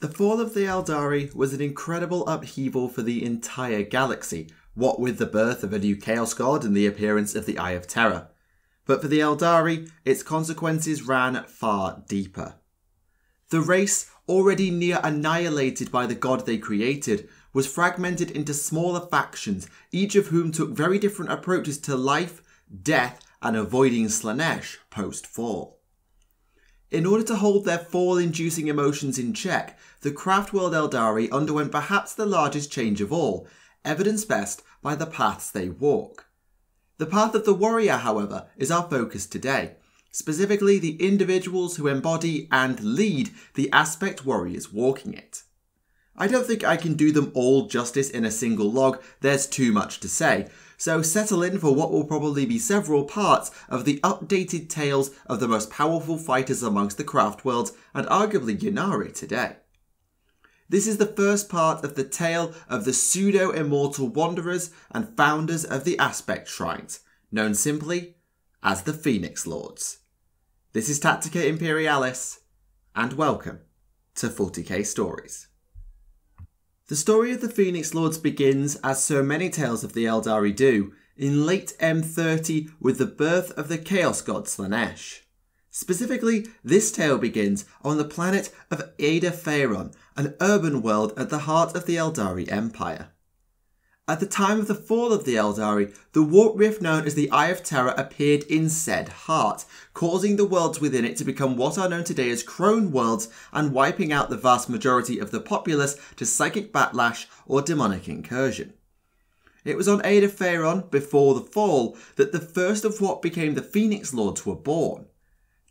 The fall of the Aeldari was an incredible upheaval for the entire galaxy, what with the birth of a new Chaos God and the appearance of the Eye of Terror. But for the Aeldari, its consequences ran far deeper. The race, already near annihilated by the god they created, was fragmented into smaller factions, each of whom took very different approaches to life, death, and avoiding Slaanesh post-fall. In order to hold their fall-inducing emotions in check, the Craftworld Aeldari underwent perhaps the largest change of all, evidenced best by the paths they walk. The path of the warrior, however, is our focus today, specifically the individuals who embody and lead the aspect warriors walking it. I don't think I can do them all justice in a single log, there's too much to say, so settle in for what will probably be several parts of the updated tales of the most powerful fighters amongst the Craftworlds and arguably Ynnead today. This is the first part of the tale of the pseudo-immortal wanderers and founders of the Aspect Shrines, known simply as the Phoenix Lords. This is Tactica Imperialis, and welcome to 40k Stories. The story of the Phoenix Lords begins, as so many tales of the Aeldari do, in late M30 with the birth of the Chaos God Slaanesh. Specifically, this tale begins on the planet of Ada-Phaeron, an urban world at the heart of the Aeldari Empire. At the time of the fall of the Aeldari, the warp rift known as the Eye of Terror appeared in said heart, causing the worlds within it to become what are known today as Crone Worlds and wiping out the vast majority of the populace to psychic backlash or demonic incursion. It was on Ada-Phaeron, before the fall, that the first of what became the Phoenix Lords were born.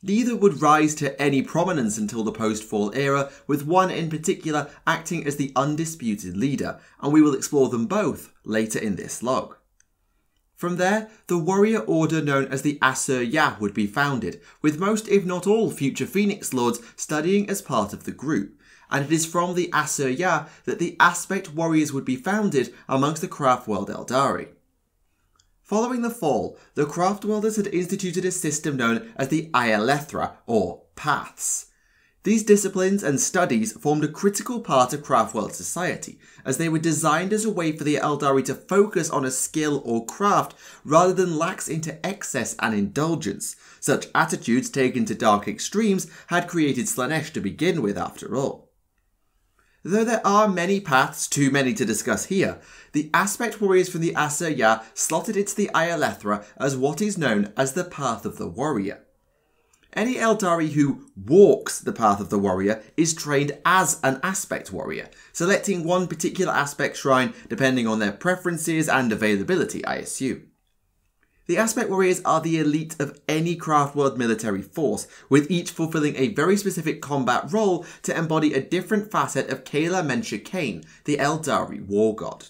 Neither would rise to any prominence until the post-fall era, with one in particular acting as the undisputed leader, and we will explore them both later in this log. From there, the warrior order known as the Asurya would be founded, with most if not all future Phoenix Lords studying as part of the group, and it is from the Asurya that the Aspect Warriors would be founded amongst the Craftworld Aeldari. Following the fall, the Craftworlders had instituted a system known as the Ailethra, or Paths. These disciplines and studies formed a critical part of Craftworld society, as they were designed as a way for the Aeldari to focus on a skill or craft rather than lax into excess and indulgence. Such attitudes taken to dark extremes had created Slaanesh to begin with, after all. Though there are many paths, too many to discuss here, the Aspect Warriors from the Asurya slotted into the Ailethra as what is known as the Path of the Warrior. Any Aeldari who walks the Path of the Warrior is trained as an Aspect Warrior, selecting one particular Aspect Shrine depending on their preferences and availability, I assume. The Aspect Warriors are the elite of any Craftworld military force, with each fulfilling a very specific combat role to embody a different facet of Kala Mensha Kane, the Aeldari war god.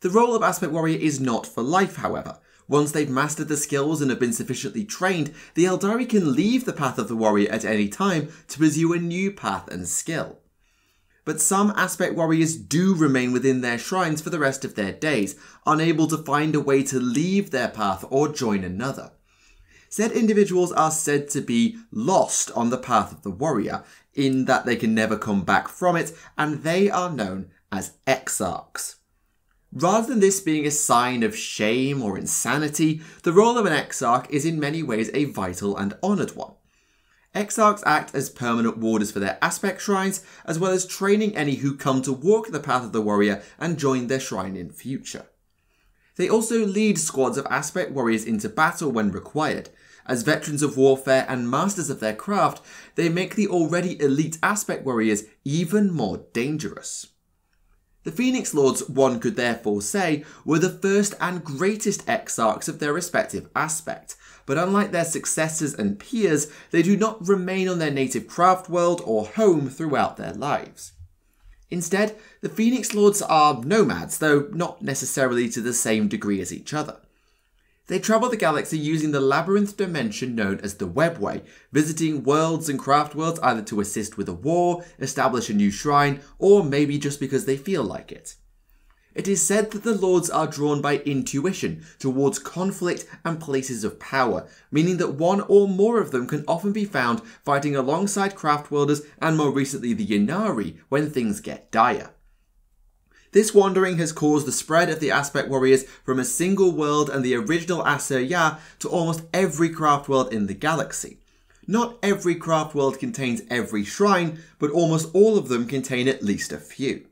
The role of Aspect Warrior is not for life, however. Once they've mastered the skills and have been sufficiently trained, the Aeldari can leave the Path of the Warrior at any time to pursue a new path and skill. But some Aspect Warriors do remain within their shrines for the rest of their days, unable to find a way to leave their path or join another. Said individuals are said to be lost on the Path of the Warrior, in that they can never come back from it, and they are known as Exarchs. Rather than this being a sign of shame or insanity, the role of an Exarch is in many ways a vital and honoured one. Exarchs act as permanent warders for their aspect shrines, as well as training any who come to walk the Path of the Warrior and join their shrine in future. They also lead squads of aspect warriors into battle when required. As veterans of warfare and masters of their craft, they make the already elite aspect warriors even more dangerous. The Phoenix Lords, one could therefore say, were the first and greatest Exarchs of their respective aspect, but unlike their successors and peers, they do not remain on their native craft world or home throughout their lives. Instead, the Phoenix Lords are nomads, though not necessarily to the same degree as each other. They travel the galaxy using the labyrinth dimension known as the Webway, visiting worlds and craft worlds either to assist with a war, establish a new shrine, or maybe just because they feel like it. It is said that the lords are drawn by intuition towards conflict and places of power, meaning that one or more of them can often be found fighting alongside Craftworlders and more recently the Ynnari when things get dire. This wandering has caused the spread of the Aspect Warriors from a single world and the original Asurya to almost every Craftworld in the galaxy. Not every Craftworld contains every shrine, but almost all of them contain at least a few.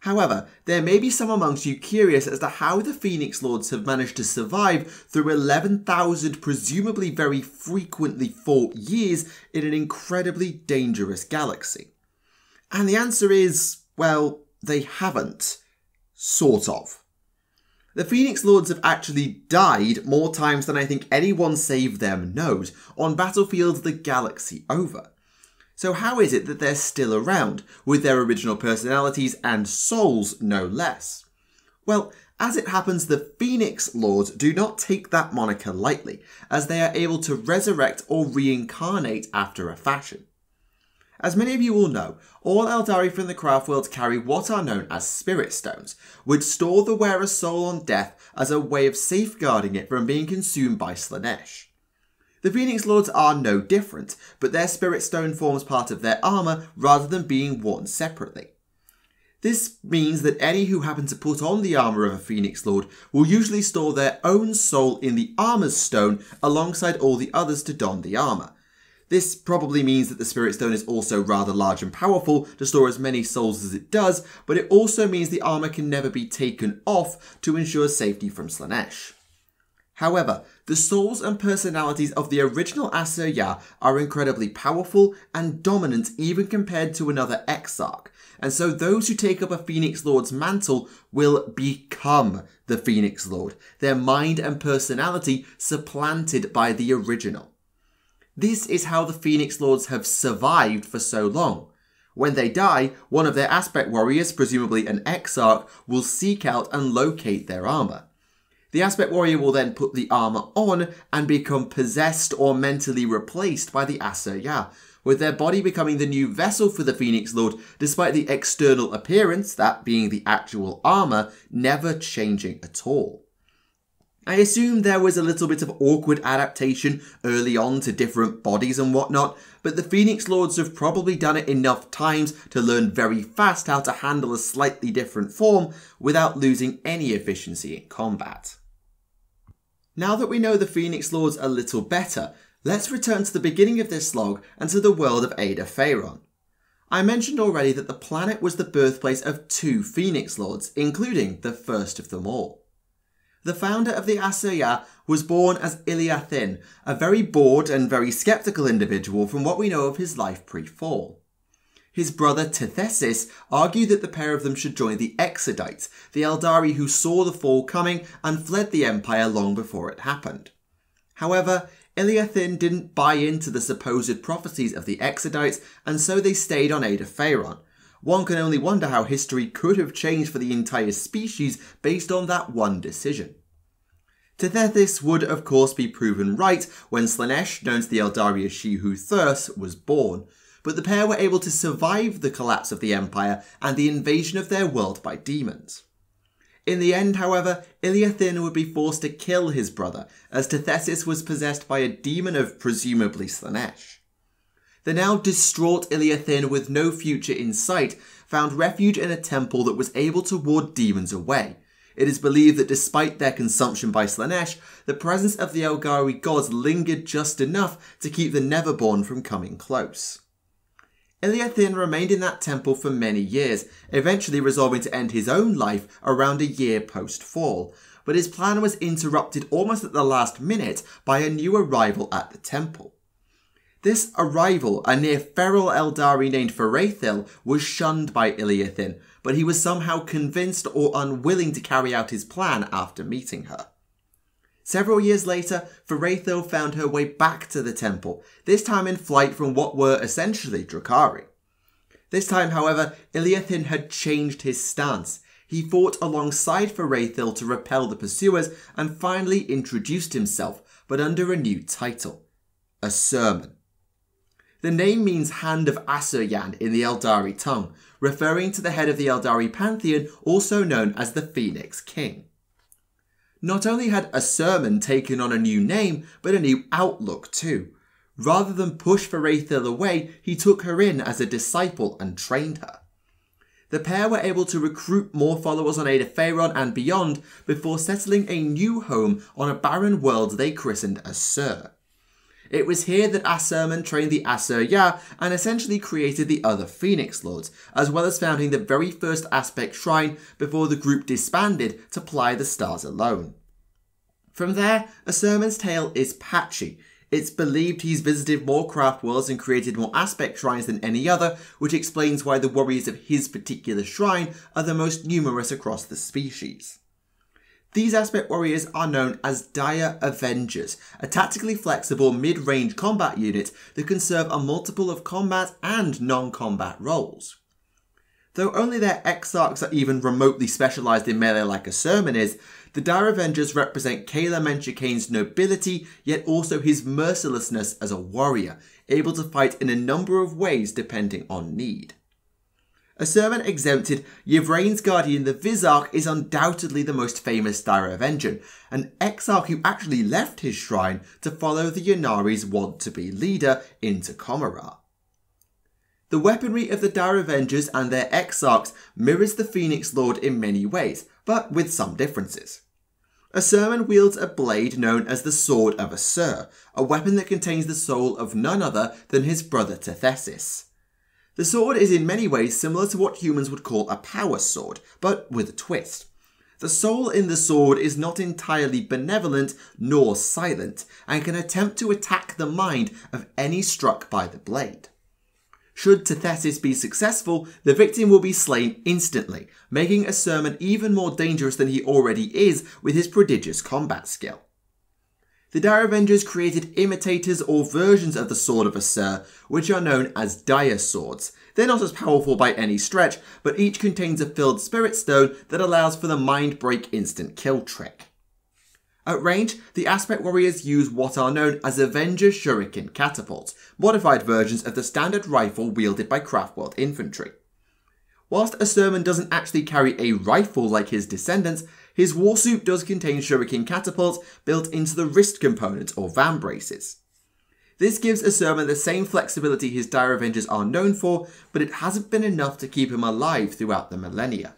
However, there may be some amongst you curious as to how the Phoenix Lords have managed to survive through 11,000 presumably very frequently fought years in an incredibly dangerous galaxy. And the answer is, well, they haven't. Sort of. The Phoenix Lords have actually died more times than I think anyone save them knows, on battlefields the galaxy over. So how is it that they're still around, with their original personalities and souls no less? Well, as it happens, the Phoenix Lords do not take that moniker lightly, as they are able to resurrect or reincarnate after a fashion. As many of you will know, all Aeldari from the Craftworlds carry what are known as Spirit Stones, which store the wearer's soul on death as a way of safeguarding it from being consumed by Slaanesh. The Phoenix Lords are no different, but their Spirit Stone forms part of their armour rather than being worn separately. This means that any who happen to put on the armour of a Phoenix Lord will usually store their own soul in the Armour's Stone alongside all the others to don the armour. This probably means that the Spirit Stone is also rather large and powerful to store as many souls as it does, but it also means the armour can never be taken off to ensure safety from Slaanesh. However, the souls and personalities of the original Asurya are incredibly powerful and dominant even compared to another Exarch, and so those who take up a Phoenix Lord's mantle will become the Phoenix Lord, their mind and personality supplanted by the original. This is how the Phoenix Lords have survived for so long. When they die, one of their Aspect Warriors, presumably an Exarch, will seek out and locate their armour. The Aspect Warrior will then put the armour on and become possessed or mentally replaced by the Asurya, with their body becoming the new vessel for the Phoenix Lord, despite the external appearance, that being the actual armour, never changing at all. I assume there was a little bit of awkward adaptation early on to different bodies and whatnot, but the Phoenix Lords have probably done it enough times to learn very fast how to handle a slightly different form without losing any efficiency in combat. Now that we know the Phoenix Lords a little better, let's return to the beginning of this slog and to the world of Ada-Phaeron. I mentioned already that the planet was the birthplace of two Phoenix Lords, including the first of them all. The founder of the Asurya was born as Iliathin, a very bored and very sceptical individual from what we know of his life pre-fall. His brother Tethesis argued that the pair of them should join the Exodites, the Aeldari who saw the fall coming and fled the empire long before it happened. However, Iliathin didn't buy into the supposed prophecies of the Exodites, and so they stayed on Ada-Phaeron. One can only wonder how history could have changed for the entire species based on that one decision. Tethesis would of course be proven right when Slaanesh, known to the Aeldari as She Who Thirsts, was born, but the pair were able to survive the collapse of the Empire and the invasion of their world by demons. In the end, however, Iliathin would be forced to kill his brother, as Tethesis was possessed by a demon of presumably Slaanesh. The now distraught Iliathin, with no future in sight, found refuge in a temple that was able to ward demons away. It is believed that despite their consumption by Slaanesh, the presence of the Aeldari gods lingered just enough to keep the Neverborn from coming close. Iliathin remained in that temple for many years, eventually resolving to end his own life around a year post-fall, but his plan was interrupted almost at the last minute by a new arrival at the temple. This arrival, a near feral Eldari named Furathil, was shunned by Iliathin, but he was somehow convinced or unwilling to carry out his plan after meeting her. Several years later, Furathil found her way back to the temple, this time in flight from what were essentially Drakari. This time, however, Iliathin had changed his stance. He fought alongside Furathil to repel the pursuers and finally introduced himself, but under a new title: Asurmen. The name means Hand of Asuryan in the Aeldari tongue, referring to the head of the Aeldari pantheon, also known as the Phoenix King. Not only had Asurmen taken on a new name, but a new outlook too. Rather than push Furathil away, he took her in as a disciple and trained her. The pair were able to recruit more followers on Ada-Phaeron and beyond before settling a new home on a barren world they christened Asur. It was here that Asurmen trained the Asurya and essentially created the other Phoenix Lords, as well as founding the very first Aspect Shrine before the group disbanded to ply the stars alone. From there, Asurmen's tale is patchy. It's believed he's visited more craft worlds and created more Aspect Shrines than any other, which explains why the warriors of his particular shrine are the most numerous across the species. These Aspect Warriors are known as Dire Avengers, a tactically flexible mid-range combat unit that can serve a multiple of combat and non-combat roles. Though only their Exarchs are even remotely specialised in melee like Asurmen is, the Dire Avengers represent Kala Menshikane's nobility, yet also his mercilessness as a warrior, able to fight in a number of ways depending on need. Asurmen exempted, Yvraine's guardian, the Vizarch, is undoubtedly the most famous Dire Avenger, an Exarch who actually left his shrine to follow the Ynnari's want-to-be leader into Commorragh. The weaponry of the Dire Avengers and their Exarchs mirrors the Phoenix Lord in many ways, but with some differences. Asurmen wields a blade known as the Sword of Asur, a weapon that contains the soul of none other than his brother Tethesis. The sword is in many ways similar to what humans would call a power sword, but with a twist. The soul in the sword is not entirely benevolent nor silent, and can attempt to attack the mind of any struck by the blade. Should Tethesis be successful, the victim will be slain instantly, making Asurmen even more dangerous than he already is with his prodigious combat skill. The Dire Avengers created imitators or versions of the Sword of Asur, which are known as Dire Swords. They're not as powerful by any stretch, but each contains a filled Spirit Stone that allows for the Mind Break instant kill trick. At range, the Aspect Warriors use what are known as Avenger Shuriken Catapults, modified versions of the standard rifle wielded by Craftworld infantry. Whilst Asurmen doesn't actually carry a rifle like his descendants, his warsuit does contain shuriken catapults built into the wrist component or van braces. This gives Asurmen the same flexibility his Dire Avengers are known for, but it hasn't been enough to keep him alive throughout the millennia.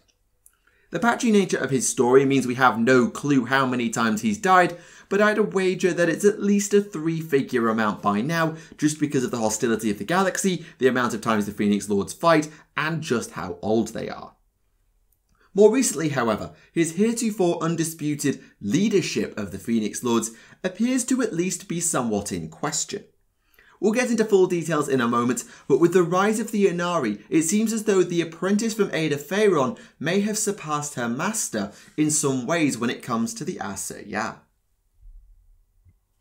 The patchy nature of his story means we have no clue how many times he's died, but I'd wager that it's at least a three-figure amount by now, just because of the hostility of the galaxy, the amount of times the Phoenix Lords fight, and just how old they are. More recently, however, his heretofore undisputed leadership of the Phoenix Lords appears to at least be somewhat in question. We'll get into full details in a moment, but with the rise of the Inari, it seems as though the apprentice from Ada-Phaeron may have surpassed her master in some ways when it comes to the Asurya.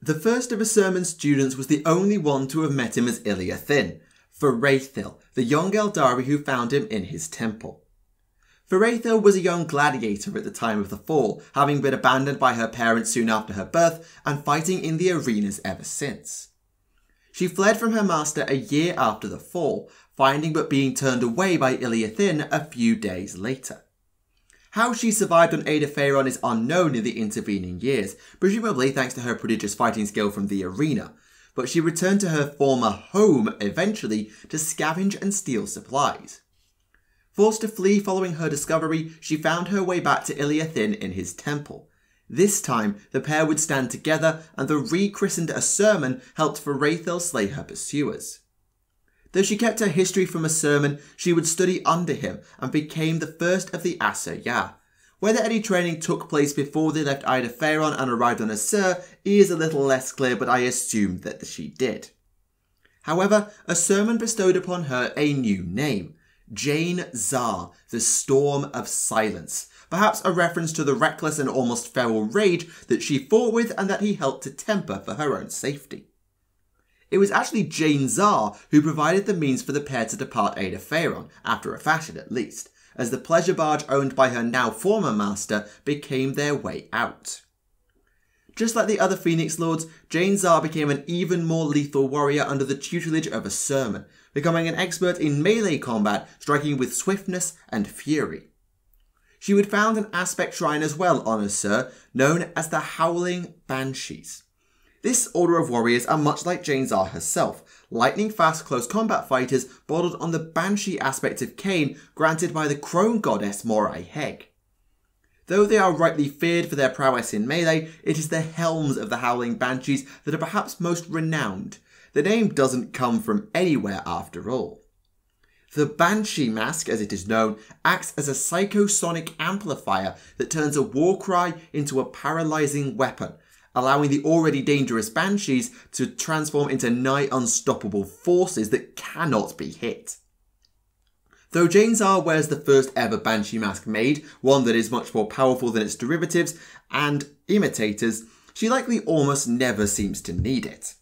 The first of Asurmen's students was the only one to have met him as Iliathin, Furathil, the young Aeldari who found him in his temple. Furathil was a young gladiator at the time of the fall, having been abandoned by her parents soon after her birth and fighting in the arenas ever since. She fled from her master a year after the fall, finding but being turned away by Iliathin a few days later. How she survived on Ada-Phaeron is unknown in the intervening years, presumably thanks to her prodigious fighting skill from the arena, but she returned to her former home eventually to scavenge and steal supplies. Forced to flee following her discovery, she found her way back to Iliathin in his temple. This time, the pair would stand together, and the rechristened Asurmen helped Furathil slay her pursuers. Though she kept her history from Asurmen, she would study under him and became the first of the Asurya. Whether any training took place before they left Ada-Phaeron and arrived on Asur is a little less clear, but I assume that she did. However, Asurmen bestowed upon her a new name. Jain-Zar, the Storm of Silence, perhaps a reference to the reckless and almost feral rage that she fought with and that he helped to temper for her own safety. It was actually Jain-Zar who provided the means for the pair to depart Ada-Phaeron, after a fashion at least, as the pleasure barge owned by her now former master became their way out. Just like the other Phoenix Lords, Jain-Zar became an even more lethal warrior under the tutelage of Asurmen, becoming an expert in melee combat, striking with swiftness and fury. She would found an aspect shrine as well on Asur, known as the Howling Banshees. This order of warriors are much like Jain-Zar herself, lightning-fast close combat fighters bordered on the Banshee aspect of Cain granted by the crone goddess Morai Heg. Though they are rightly feared for their prowess in melee, it is the helms of the Howling Banshees that are perhaps most renowned. The name doesn't come from anywhere after all. The Banshee Mask, as it is known, acts as a psychosonic amplifier that turns a war cry into a paralysing weapon, allowing the already dangerous Banshees to transform into nigh unstoppable forces that cannot be hit. Though Jain-Zar wears the first ever Banshee Mask made, one that is much more powerful than its derivatives and imitators, she likely almost never seems to need it.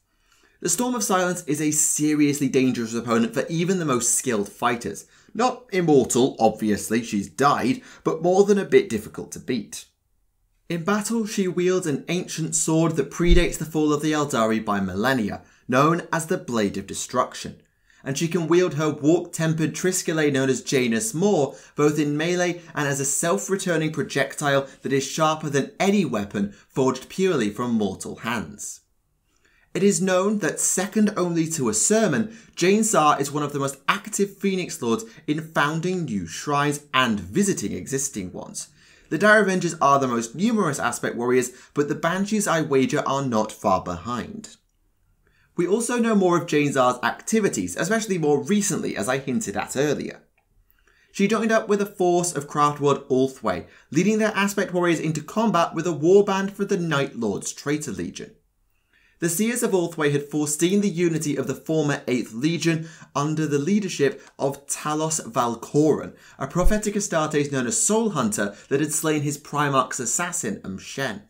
The Storm of Silence is a seriously dangerous opponent for even the most skilled fighters. Not immortal, obviously, she's died, but more than a bit difficult to beat. In battle, she wields an ancient sword that predates the fall of the Aeldari by millennia, known as the Blade of Destruction. And she can wield her warp-tempered Triskelay known as Janus Maw, both in melee and as a self-returning projectile that is sharper than any weapon forged purely from mortal hands. It is known that, second only to Asurmen, Jain-Zar is one of the most active Phoenix Lords in founding new shrines and visiting existing ones. The Dire Avengers are the most numerous aspect warriors, but the Banshees, I wager, are not far behind. We also know more of Jain-Zar's activities, especially more recently, as I hinted at earlier. She joined up with a force of Craftworld Ulthway, leading their aspect warriors into combat with a warband for the Night Lord's Traitor Legion. The Seers of Ulthway had foreseen the unity of the former 8th Legion under the leadership of Talos Valkoran, a prophetic Astartes known as Soul Hunter that had slain his Primarch's assassin, Umshen.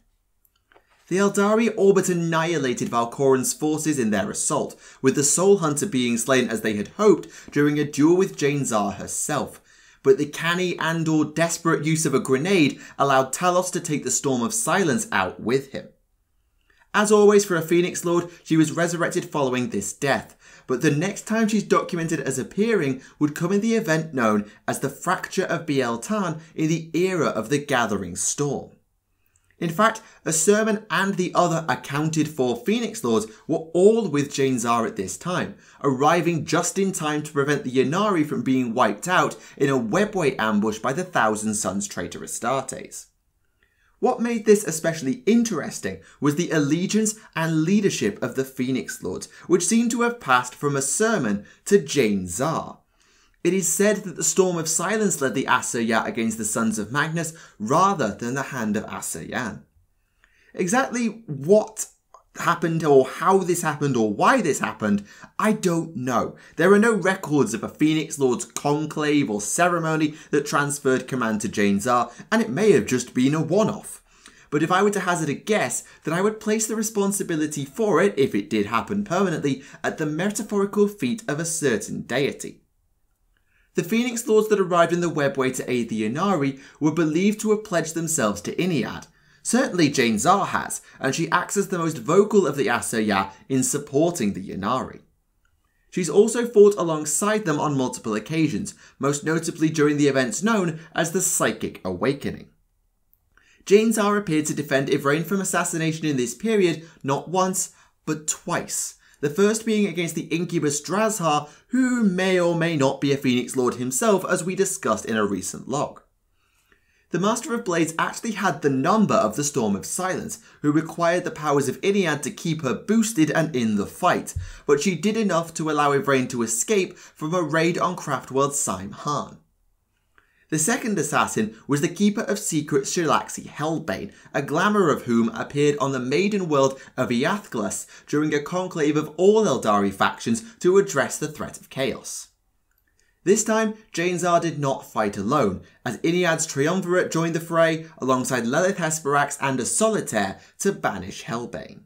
The Aeldari orbit annihilated Valkoran's forces in their assault, with the Soul Hunter being slain as they had hoped during a duel with Jain-Zar herself, but the canny and/or desperate use of a grenade allowed Talos to take the Storm of Silence out with him. As always for a Phoenix Lord, she was resurrected following this death, but the next time she's documented as appearing would come in the event known as the Fracture of Beeltan in the era of the Gathering Storm. In fact, Asurmen and the other accounted-for Phoenix Lords were all with Jain-Zar at this time, arriving just in time to prevent the Ynnari from being wiped out in a Webway ambush by the Thousand Suns traitor Astartes. What made this especially interesting was the allegiance and leadership of the Phoenix Lords, which seemed to have passed from Asurmen to Jain-Zar. It is said that the Storm of Silence led the Asurya against the Sons of Magnus rather than the Hand of Asuryan. Exactly what happened or how this happened or why this happened, I don't know. There are no records of a Phoenix Lord's conclave or ceremony that transferred command to Jain-Zar, and it may have just been a one-off. But if I were to hazard a guess, then I would place the responsibility for it, if it did happen permanently, at the metaphorical feet of a certain deity. The Phoenix Lords that arrived in the Webway to aid the Inari were believed to have pledged themselves to Ynnead. Certainly Jain-Zar has, and she acts as the most vocal of the Asurya in supporting the Inari. She's also fought alongside them on multiple occasions, most notably during the events known as the Psychic Awakening. Jain-Zar appeared to defend Yvraine from assassination in this period not once, but twice. The first being against the incubus Drazhar, who may or may not be a Phoenix Lord himself, as we discussed in a recent log. The Master of Blades actually had the number of the Storm of Silence, who required the powers of Ynnead to keep her boosted and in the fight, but she did enough to allow Yvraine to escape from a raid on Craftworld's Saim-Hann. The second assassin was the Keeper of Secrets Shilaxi Hellbane, a glamour of whom appeared on the maiden world of Iathglas during a conclave of all Eldari factions to address the threat of chaos. This time, Jain-Zar did not fight alone, as Ynnead's Triumvirate joined the fray alongside Lelith Hesperax and a Solitaire to banish Hellbane.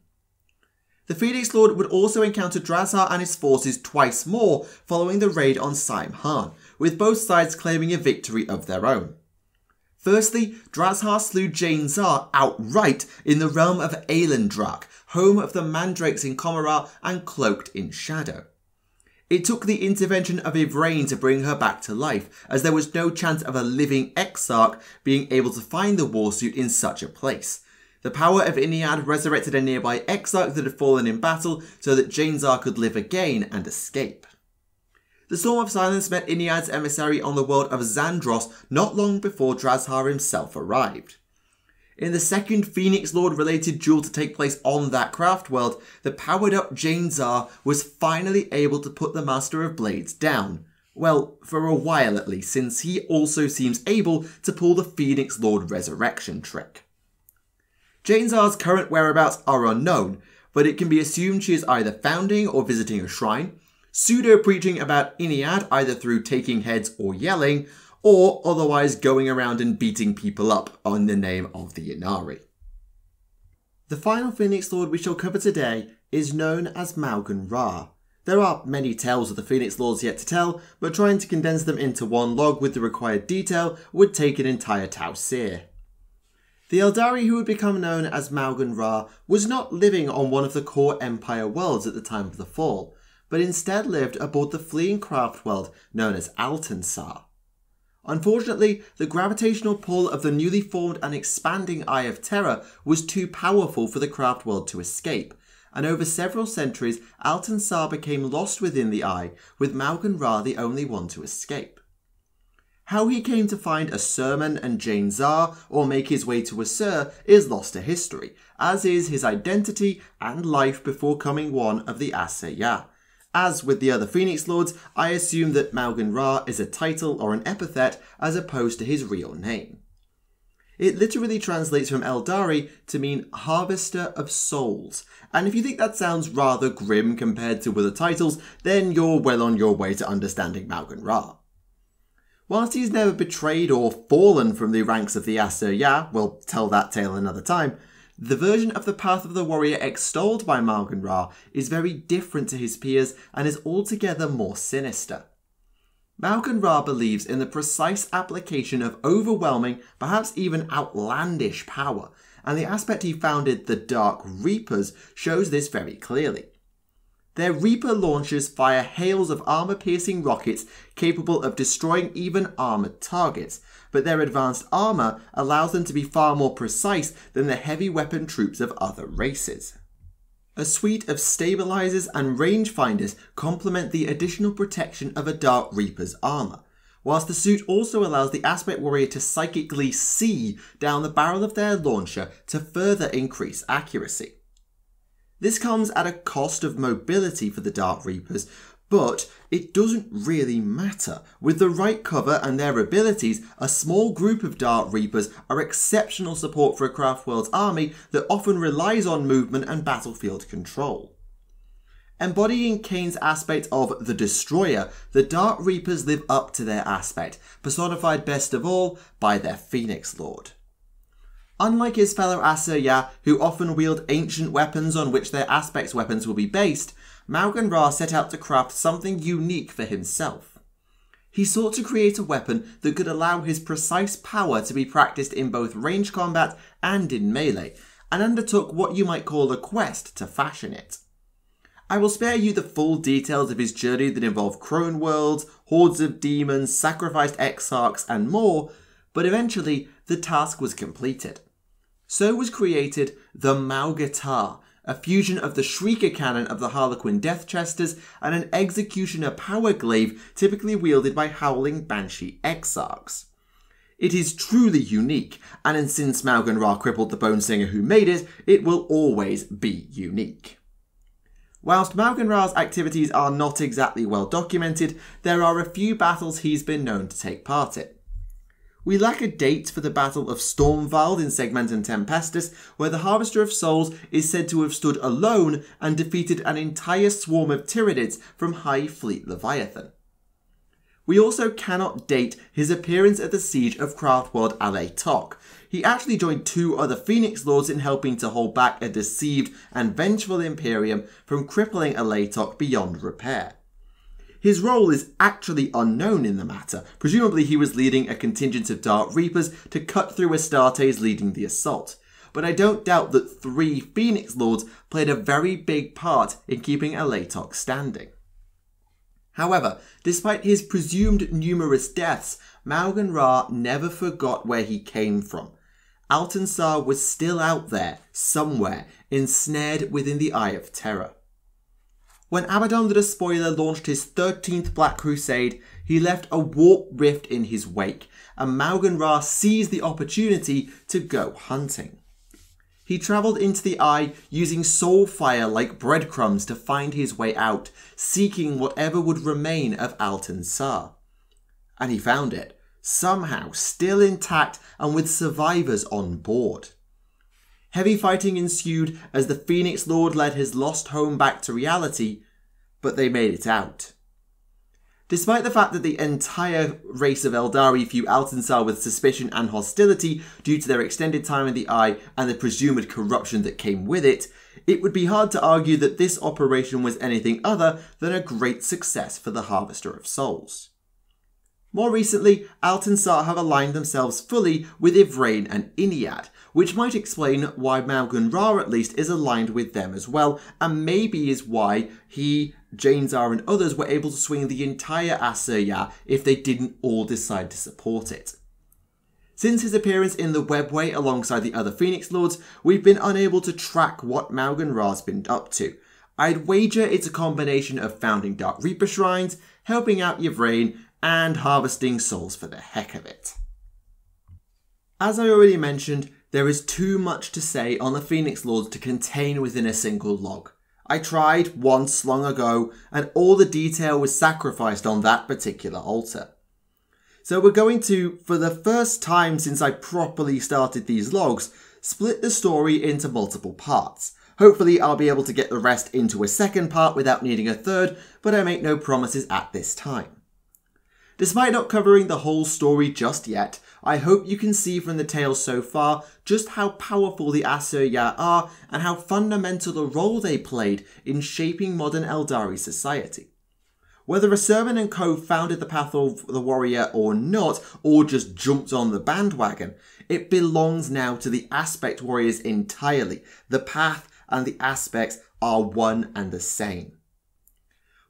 The Phoenix Lord would also encounter Drazhar and his forces twice more following the raid on Saim-Hann, with both sides claiming a victory of their own. Firstly, Drazhar slew Jain-Zar outright in the realm of Aelendrak, home of the Mandrakes in Commorragh and cloaked in shadow. It took the intervention of Yvraine to bring her back to life, as there was no chance of a living Exarch being able to find the warsuit in such a place. The power of Ynnead resurrected a nearby Exarch that had fallen in battle so that Jain-Zar could live again and escape. The Storm of Silence met Ynnead's emissary on the world of Xandros not long before Drazhar himself arrived. In the second Phoenix Lord-related duel to take place on that Craftworld, the powered-up Jain-Zar was finally able to put the Master of Blades down. Well, for a while at least, since he also seems able to pull the Phoenix Lord resurrection trick. Jain-Zar's current whereabouts are unknown, but it can be assumed she is either founding or visiting a shrine, pseudo-preaching about Ynnead either through taking heads or yelling, or otherwise going around and beating people up on the name of the Inari. The final Phoenix Lord we shall cover today is known as Maugan Ra. There are many tales of the Phoenix Lords yet to tell, but trying to condense them into one log with the required detail would take an entire Tafsir. The Aeldari who would become known as Maugan Ra was not living on one of the core Empire worlds at the time of the fall, but instead lived aboard the fleeing Craftworld known as Altansar. Unfortunately, the gravitational pull of the newly formed and expanding Eye of Terror was too powerful for the Craftworld to escape, and over several centuries Altansar became lost within the Eye, with Maugan Ra the only one to escape. How he came to find Asurmen and Jain-Zar, or make his way to Asur, is lost to history, as is his identity and life before coming one of the Asurya. As with the other Phoenix Lords, I assume that Maugan Ra is a title or an epithet as opposed to his real name. It literally translates from Aeldari to mean Harvester of Souls, and if you think that sounds rather grim compared to other titles, then you're well on your way to understanding Maugan Ra. Whilst he's never betrayed or fallen from the ranks of the Asurya, we'll tell that tale another time, the version of the Path of the Warrior extolled by Maugan Ra is very different to his peers and is altogether more sinister. Maugan Ra believes in the precise application of overwhelming, perhaps even outlandish power, and the aspect he founded the Dark Reapers shows this very clearly. Their Reaper launchers fire hails of armour-piercing rockets capable of destroying even armoured targets, but their advanced armour allows them to be far more precise than the heavy weapon troops of other races. A suite of stabilisers and rangefinders complement the additional protection of a Dark Reaper's armour, whilst the suit also allows the Aspect Warrior to psychically see down the barrel of their launcher to further increase accuracy. This comes at a cost of mobility for the Dark Reapers, but it doesn't really matter. With the right cover and their abilities, a small group of Dark Reapers are exceptional support for a Craftworld's army that often relies on movement and battlefield control. Embodying Kane's aspect of the Destroyer, the Dark Reapers live up to their aspect, personified best of all by their Phoenix Lord. Unlike his fellow Asurya, who often wield ancient weapons on which their aspect's weapons will be based, Maugan Ra set out to craft something unique for himself. He sought to create a weapon that could allow his precise power to be practiced in both range combat and in melee, and undertook what you might call a quest to fashion it. I will spare you the full details of his journey that involved Crone Worlds, hordes of demons, sacrificed Exarchs, and more, but eventually the task was completed. So was created the Maugatar, a fusion of the Shrieker Cannon of the Harlequin Deathchesters and an Executioner Power Glaive typically wielded by Howling Banshee Exarchs. It is truly unique, and since Maugan Ra crippled the Bonesinger who made it, it will always be unique. Whilst Maugan Ra's activities are not exactly well documented, there are a few battles he's been known to take part in. We lack a date for the Battle of Stormvald in Segmentum Tempestus, where the Harvester of Souls is said to have stood alone and defeated an entire swarm of Tyranids from High Fleet Leviathan. We also cannot date his appearance at the Siege of Craftworld Aleitok. He actually joined two other Phoenix Lords in helping to hold back a deceived and vengeful Imperium from crippling Aleitok beyond repair. His role is actually unknown in the matter. Presumably he was leading a contingent of Dark Reapers to cut through Astartes leading the assault. But I don't doubt that 3 Phoenix Lords played a very big part in keeping Aleitok standing. However, despite his presumed numerous deaths, Maugan Ra never forgot where he came from. Altansar was still out there, somewhere, ensnared within the Eye of Terror. When Abaddon the Despoiler launched his 13th Black Crusade, he left a warp rift in his wake, and Maugan Ra seized the opportunity to go hunting. He travelled into the Eye using soulfire like breadcrumbs to find his way out, seeking whatever would remain of Altansar. And he found it, somehow still intact and with survivors on board. Heavy fighting ensued as the Phoenix Lord led his lost home back to reality, but they made it out. Despite the fact that the entire race of Aeldari view Altansar with suspicion and hostility due to their extended time in the Eye and the presumed corruption that came with it, it would be hard to argue that this operation was anything other than a great success for the Harvester of Souls. More recently, Altansar have aligned themselves fully with Yvraine and Ynnead, which might explain why Maugan Ra at least is aligned with them as well, and maybe is why he, Jain-Zar and others were able to swing the entire Asurya if they didn't all decide to support it. Since his appearance in the Webway alongside the other Phoenix Lords, we've been unable to track what Maugan Ra's been up to. I'd wager it's a combination of founding Dark Reaper shrines, helping out Yvraine, and harvesting souls for the heck of it. As I already mentioned, there is too much to say on the Phoenix Lords to contain within a single log. I tried once long ago, and all the detail was sacrificed on that particular altar. So we're going to, for the first time since I properly started these logs, split the story into multiple parts. Hopefully I'll be able to get the rest into a second part without needing a third, but I make no promises at this time. Despite not covering the whole story just yet, I hope you can see from the tale so far just how powerful the Asurya are and how fundamental a role they played in shaping modern Eldari society. Whether Asurmen and co. founded the Path of the Warrior or not, or just jumped on the bandwagon, it belongs now to the Aspect Warriors entirely. The Path and the Aspects are one and the same.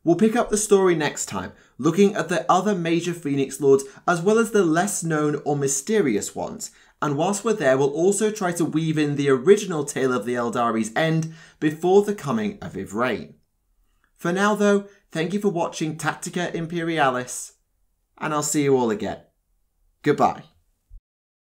We'll pick up the story next time, looking at the other major Phoenix Lords as well as the less known or mysterious ones, and whilst we're there we'll also try to weave in the original tale of the Eldari's end before the coming of Yvraine. For now though, thank you for watching Tactica Imperialis, and I'll see you all again. Goodbye.